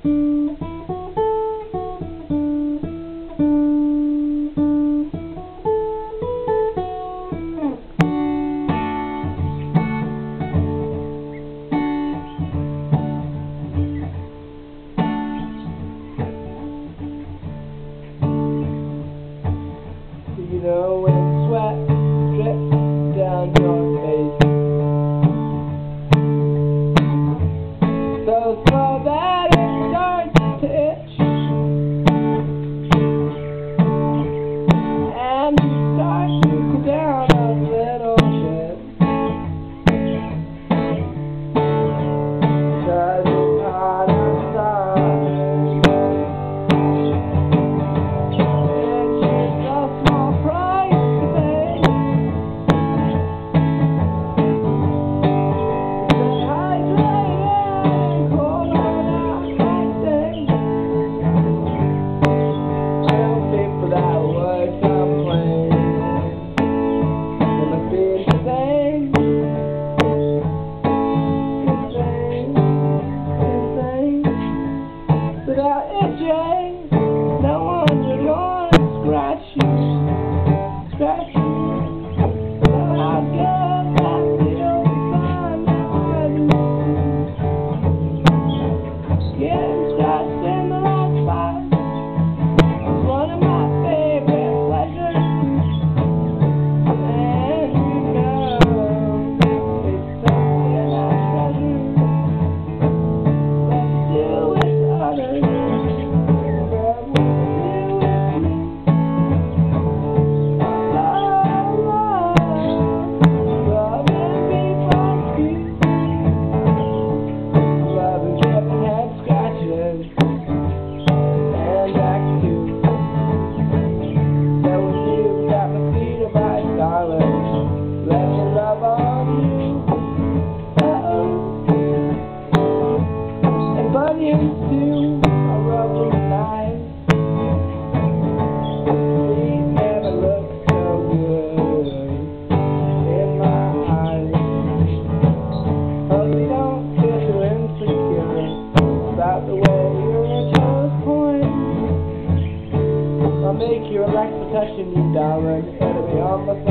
When sweat drips down your face, so slow that it starts to itch, and you start to cool down a little bit, because it's hot outside. It's just a small problem. Without itching, no one's gonna scratch you, scratch you. Into a rubber night, it never looked so good in my eyes. Hopefully don't feel too insecure about the way your toes point. I'll make your relaxed touching you, darling. It'll be almost